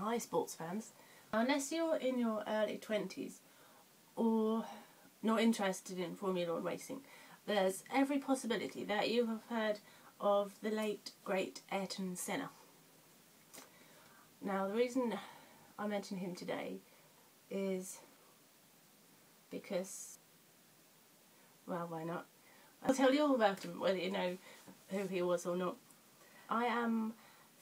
Hi sports fans, unless you're in your early 20s or not interested in Formula One racing, there's every possibility that you have heard of the late great Ayrton Senna. Now the reason I mention him today is because, well, why not? I'll tell you all about him, whether you know who he was or not. I am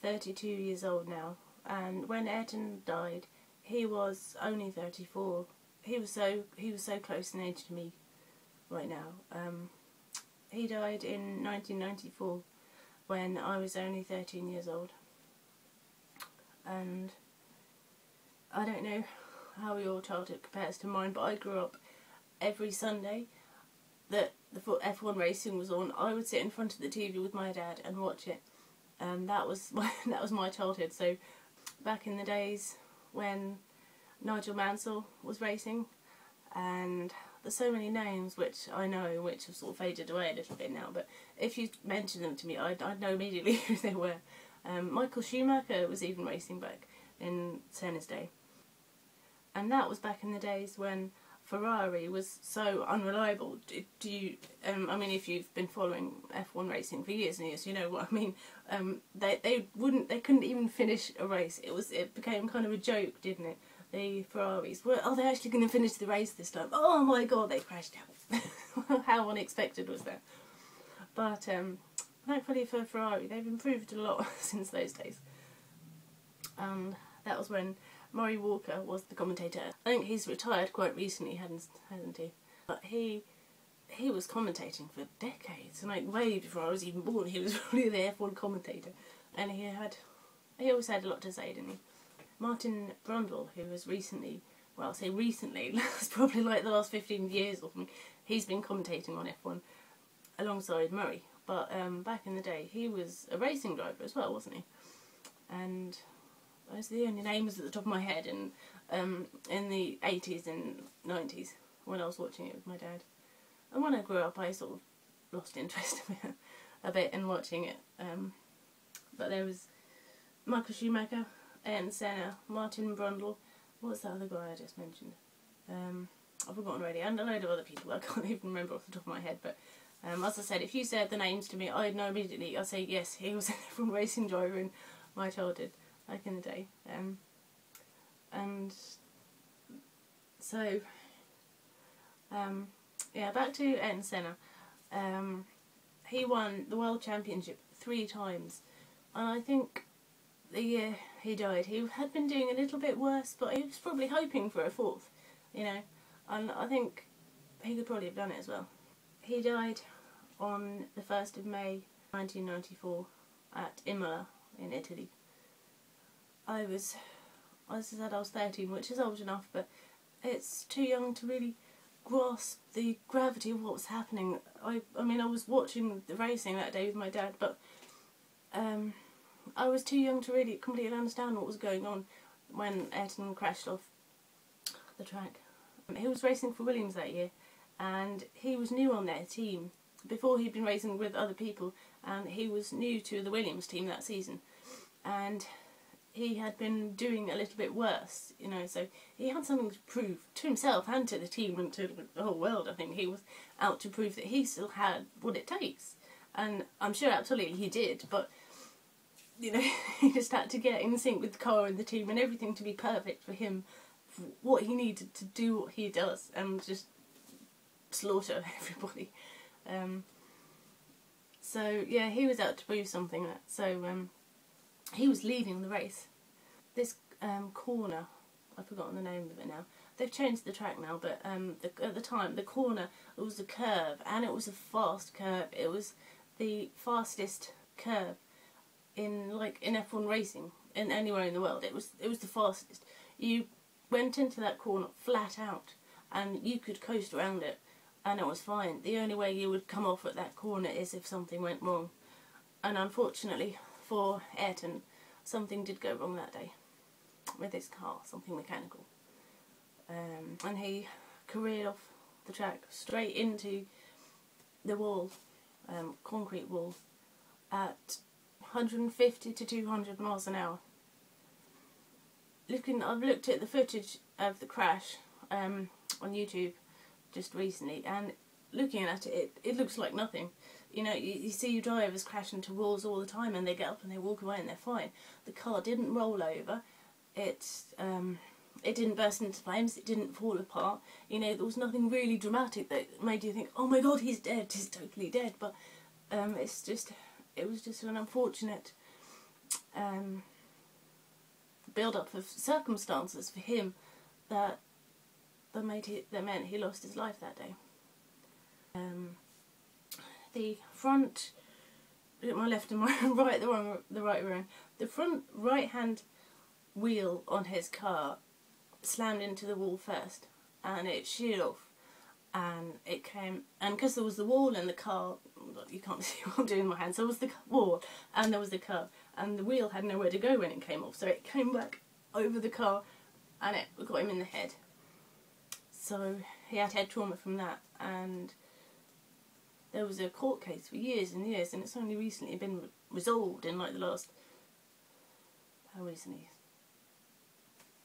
32 years old now, and when Ayrton died, he was only 34. He was so close in age to me right now. He died in 1994 when I was only 13 years old, and I don't know how your childhood compares to mine, but I grew up every Sunday that the F1 racing was on. I would sit in front of the TV with my dad and watch it, and that was my childhood. So back in the days when Nigel Mansell was racing, and there's so many names which I know which have sort of faded away a little bit now, but if you mentioned them to me I'd know immediately who they were. Michael Schumacher was even racing back in Senna's day, and that was back in the days when Ferrari was so unreliable. I mean, if you've been following F1 racing for years and years, you know what I mean. They couldn't even finish a race. It became kind of a joke, didn't it? The Ferraris were, oh, they're actually going to finish the race this time. Oh my God, they crashed out. How unexpected was that? But thankfully for Ferrari, they've improved a lot since those days. That was when Murray Walker was the commentator. I think he's retired quite recently, hasn't he? But he was commentating for decades, and like way before I was even born, he was probably the F1 commentator. And he always had a lot to say, didn't he? Martin Brundle, who was recently, well, I'll say recently, that's probably like the last 15 years or something, he's been commentating on F1 alongside Murray. But back in the day, he was a racing driver as well, wasn't he? And those are the only names at the top of my head. And in the 80s and 90s, when I was watching it with my dad, and when I grew up, I sort of lost interest a bit in watching it. But there was Michael Schumacher, Ayrton Senna, Martin Brundle. What's that other guy I just mentioned? I've forgotten already, and a load of other people I can't even remember off the top of my head. But as I said, if you said the names to me, I'd know immediately. I'd say yes, he was from racing driver in my childhood, back in the day. Yeah, back to Ayrton Senna. He won the World Championship 3 times, and I think the year he died, he had been doing a little bit worse, but he was probably hoping for a 4th, you know, and I think he could probably have done it as well. He died on the 1st of May 1994 at Imola in Italy. As I said, I was 13, which is old enough, but it's too young to really grasp the gravity of what was happening. I mean, I was watching the racing that day with my dad, but I was too young to really completely understand what was going on when Ayrton crashed off the track. He was racing for Williams that year, and he was new on their team. Before, he'd been racing with other people, and he was new to the Williams team that season. And he had been doing a little bit worse, you know, so he had something to prove to himself and to the team and to the whole world. I think he was out to prove that he still had what it takes, and I'm sure absolutely he did, but you know, he just had to get in sync with the car and the team and everything to be perfect for him, for what he needed to do what he does and just slaughter everybody. So yeah, he was out to prove something. He was leaving the race. This corner, I've forgotten the name of it now. They've changed the track now, but at the time, the corner, it was a curve, and it was a fast curve. It was the fastest curve in F1 racing in anywhere in the world. It was the fastest. You went into that corner flat out, and you could coast around it, and it was fine. The only way you would come off at that corner is if something went wrong, and unfortunately for Ayrton, something did go wrong that day with his car, something mechanical, and he careered off the track straight into the wall, concrete wall, at 150 to 200 miles an hour. I've looked at the footage of the crash on YouTube just recently, and looking at it, it looks like nothing. You know, you see your drivers crash into walls all the time, and they get up and they walk away and they're fine. The car didn't roll over. It didn't burst into flames. It didn't fall apart. You know, there was nothing really dramatic that made you think, "Oh my God, he's dead. He's totally dead." But it was just an unfortunate build-up of circumstances for him that meant he lost his life that day. The front, my left and my right, the right rear end, the front right-hand wheel on his car slammed into the wall first, and it sheared off, and it came, and because there was the wall and the car, you can't see what I'm doing with my hands, there was the wall and there was the car, and the wheel had nowhere to go when it came off, so it came back over the car and it got him in the head. So he had head trauma from that, and there was a court case for years and years, and it's only recently been resolved in like the last, how recently?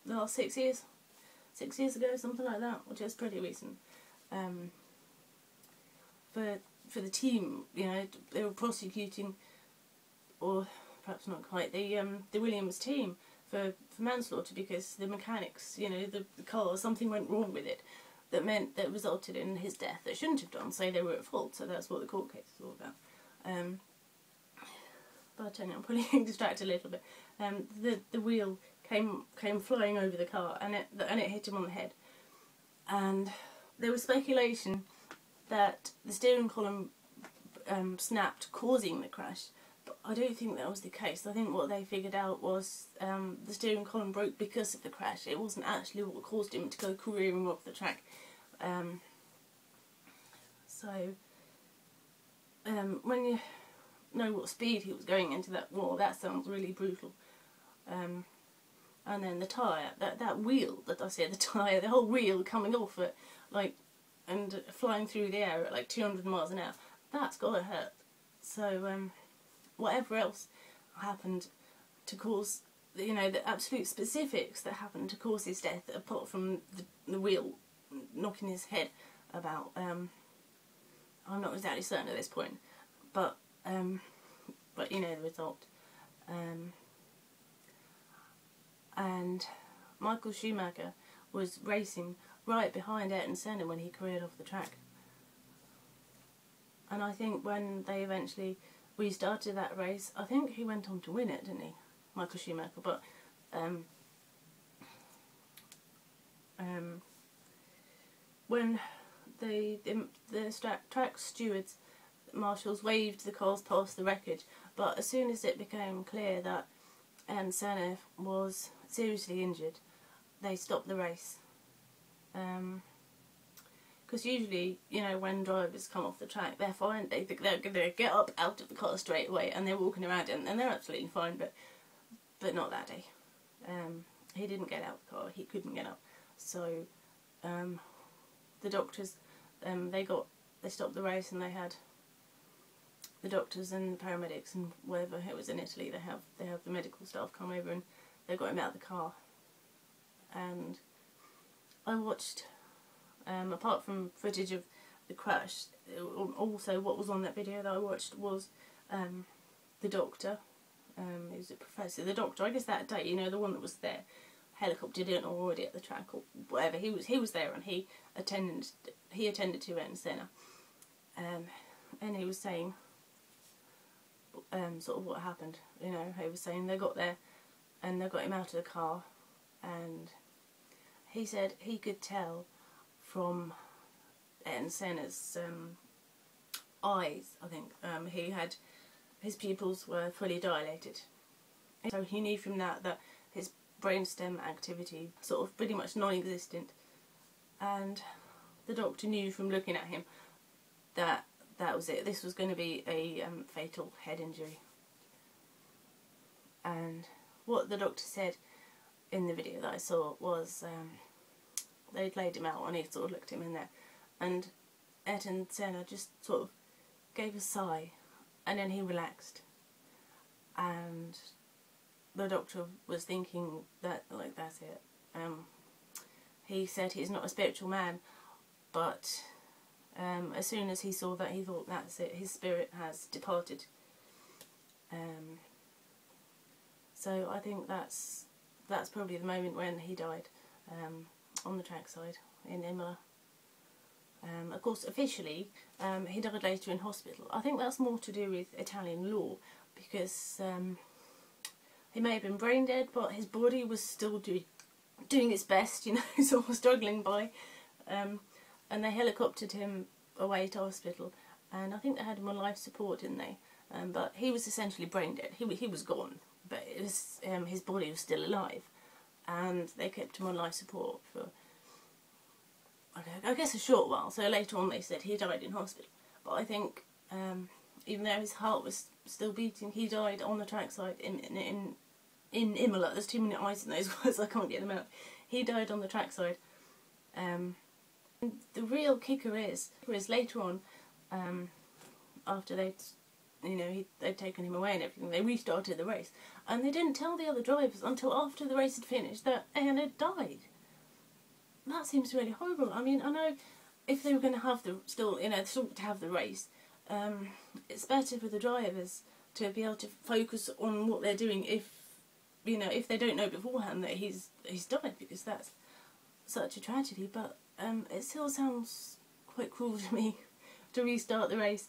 The last 6 years? 6 years ago, something like that, which is pretty recent. For the team, you know, they were prosecuting, or perhaps not quite, the Williams team for manslaughter, because the mechanics, you know, the car, something went wrong with it that meant that resulted in his death that shouldn't have done, so they were at fault. So that's what the court case is all about. But anyway, I'm probably getting distracted a little bit. The wheel came flying over the car, and it hit him on the head, and there was speculation that the steering column snapped, causing the crash, but I don't think that was the case. I think what they figured out was the steering column broke because of the crash. It wasn't actually what caused him to go careering off the track. When you know what speed he was going into that wall, that sounds really brutal. And then the tyre, that wheel that I said, the tyre, the whole wheel coming off it, like, and flying through the air at like 200 miles an hour, that's gotta hurt. So whatever else happened to cause, you know, the absolute specifics that happened to cause his death, apart from the wheel knocking his head about, I'm not exactly certain at this point, but you know the result. And Michael Schumacher was racing right behind Ayrton Senna when he careered off the track. And I think when they eventually restarted that race, I think he went on to win it, didn't he? Michael Schumacher, but when the track stewards, marshals, waved the cars past the wreckage, but as soon as it became clear that Senna was seriously injured, they stopped the race. Because usually, you know, when drivers come off the track, they're fine. They think they're going to get up out of the car straight away, and they're walking around, and they're absolutely fine. But not that day. He didn't get out of the car. He couldn't get up. So the doctors, they stopped the race, and they had the doctors and the paramedics and wherever it was in Italy. They have the medical staff come over, and they got him out of the car. And I watched, apart from footage of the crash, also what was on that video that I watched was the doctor, he was a professor, the doctor, I guess that day, you know, the one that was there, helicoptered in or already at the track or whatever, he was there, and he attended to Ayrton Senna, and he was saying sort of what happened, you know, he was saying they got there and they got him out of the car, and he said he could tell from Ayrton Senna's eyes, I think, his pupils were fully dilated. So he knew from that his brainstem activity sort of pretty much non-existent, and the doctor knew from looking at him that was it. This was going to be a fatal head injury. And what the doctor said in the video that I saw was, they'd laid him out and he sort of looked him in there, and Ayrton Senna just sort of gave a sigh, and then he relaxed, and the doctor was thinking that, like, that's it. He said he's not a spiritual man, but as soon as he saw that, he thought, that's it, his spirit has departed. So I think that's probably the moment when he died, on the trackside in Imola. Of course, officially, he died later in hospital. I think that's more to do with Italian law, because he may have been brain dead, but his body was still doing its best, you know, sort of struggling by. And they helicoptered him away to hospital, and I think they had him on life support, didn't they? But he was essentially brain dead. He was gone, but it was, his body was still alive, and they kept him on life support for, I guess, a short while. So later on they said he died in hospital, but I think even though his heart was still beating, he died on the trackside in Imola. There's too many eyes in those words, I can't get them out. He died on the trackside. And the real kicker is later on, after they'd, you know, they'd taken him away and everything, they restarted the race, and they didn't tell the other drivers until after the race had finished that Ayrton had died. That seems really horrible. I mean, I know if they were going to have the race, it's better for the drivers to be able to focus on what they're doing if, you know, if they don't know beforehand that he's died, because that's such a tragedy. But it still sounds quite cruel to me to restart the race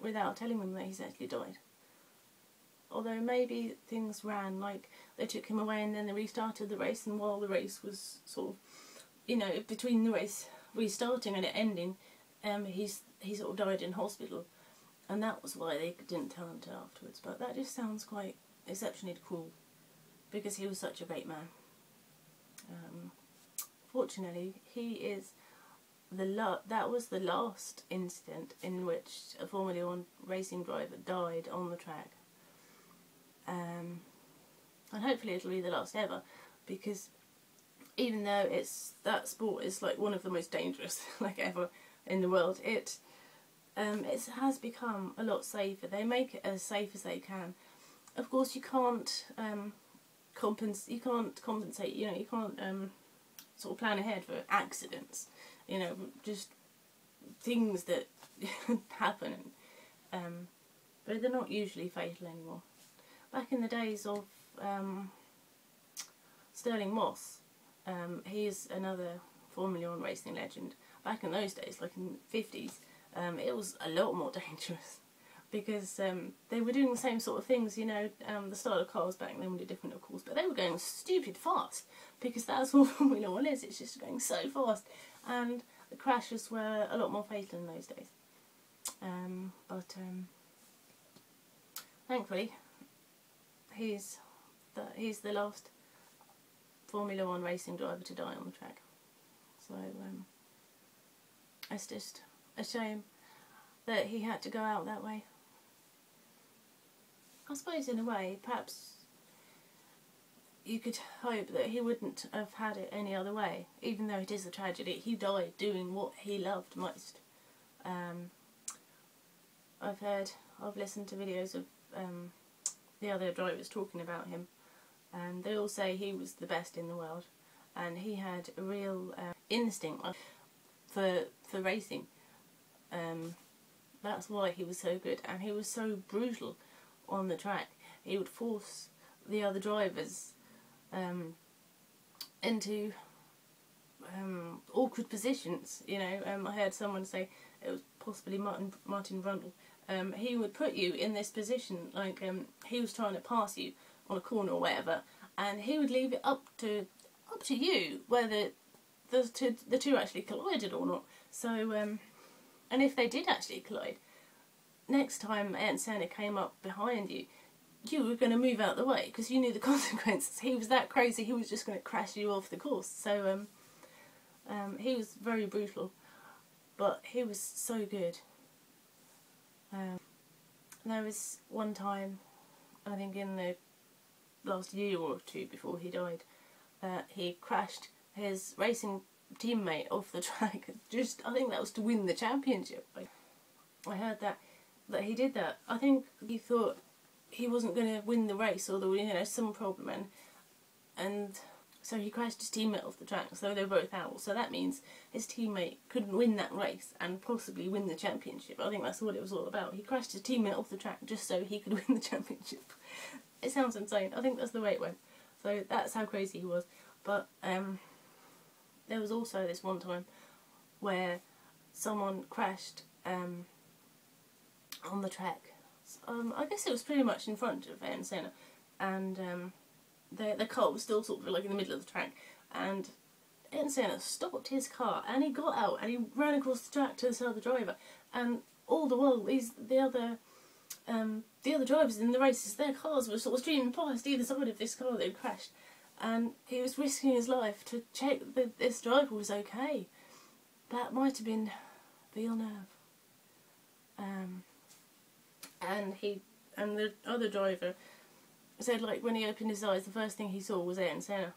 without telling them that he's actually died. Although maybe things ran, like, they took him away and then they restarted the race, and while the race was sort of, you know, between the race restarting and it ending, he sort of died in hospital, and that was why they didn't tell him till afterwards. But that just sounds quite exceptionally cruel, because he was such a great man. Fortunately, he is that was the last incident in which a Formula One racing driver died on the track. And hopefully it'll be the last ever, because even though that sport is, like, one of the most dangerous, like, ever in the world, it has become a lot safer. They make it as safe as they can. Of course, you can't compensate. You know, you can't sort of plan ahead for accidents. You know, just things that happen. But they're not usually fatal anymore. Back in the days of Stirling Moss, he is another Formula One racing legend. Back in those days, like in the 50s, it was a lot more dangerous, because they were doing the same sort of things, you know. The style of cars back then were different, of course, but they were going stupid fast, because that's all Formula One is, it's just going so fast, and the crashes were a lot more fatal in those days. Thankfully, he's the last Formula One racing driver to die on the track. So it's just a shame that he had to go out that way. I suppose in a way, perhaps you could hope that he wouldn't have had it any other way. Even though it is a tragedy, he died doing what he loved most. I've listened to videos of the other drivers talking about him, and they all say he was the best in the world, and he had a real instinct for racing. That's why he was so good, and he was so brutal on the track. He would force the other drivers into awkward positions, you know. I heard someone say, it was possibly Martin Brundle, he would put you in this position, like he was trying to pass you on a corner or whatever, and he would leave it up to you whether the two actually collided or not. So, and if they did actually collide, next time Ayrton Senna came up behind you, you were going to move out the way, because you knew the consequences. He was that crazy, he was just going to crash you off the course. So he was very brutal, but he was so good. There was one time, I think in the last year or two before he died, he crashed his racing teammate off the track. Just, I think that was to win the championship. I heard that he did that. I think he thought he wasn't going to win the race, or there were, you know, some problem, and so he crashed his teammate off the track, so they were both out. So that means his teammate couldn't win that race and possibly win the championship. I think that's what it was all about. He crashed his teammate off the track just so he could win the championship. It sounds insane. I think that's the way it went. So that's how crazy he was. But there was also this one time where someone crashed on the track. I guess it was pretty much in front of Ayrton Senna, and the car was still sort of like in the middle of the track, and Ayrton Senna stopped his car and he got out and he ran across the track to this other driver, and all the while these the other drivers in the races, their cars were sort of streaming past either side of this car that had crashed, and he was risking his life to check that this driver was okay. That might have been Villeneuve. And the other driver said, like, when he opened his eyes, the first thing he saw was Ayrton Senna.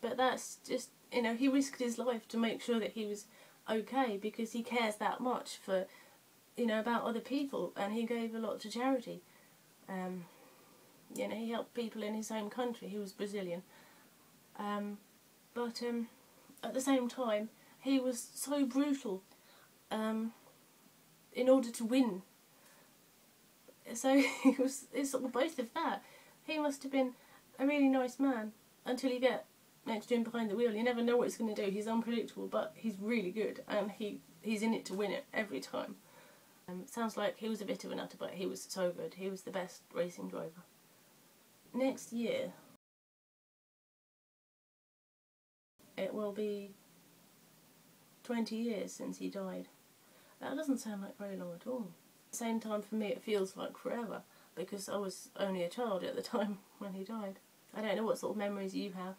But that's just, you know, he risked his life to make sure that he was okay, because he cares that much for, you know, about other people, and he gave a lot to charity. You know, he helped people in his own country. He was Brazilian. But at the same time, he was so brutal in order to win. So he was, it's sort of both of that. He must have been a really nice man until you get next to him behind the wheel. You never know what he's going to do. He's unpredictable, but he's really good, and he's in it to win it every time. Sounds like he was a bit of a nutter, but he was so good. He was the best racing driver. Next year, it will be 20 years since he died. That doesn't sound like very long at all. At the same time, for me, it feels like forever, because I was only a child at the time when he died. I don't know what sort of memories you have.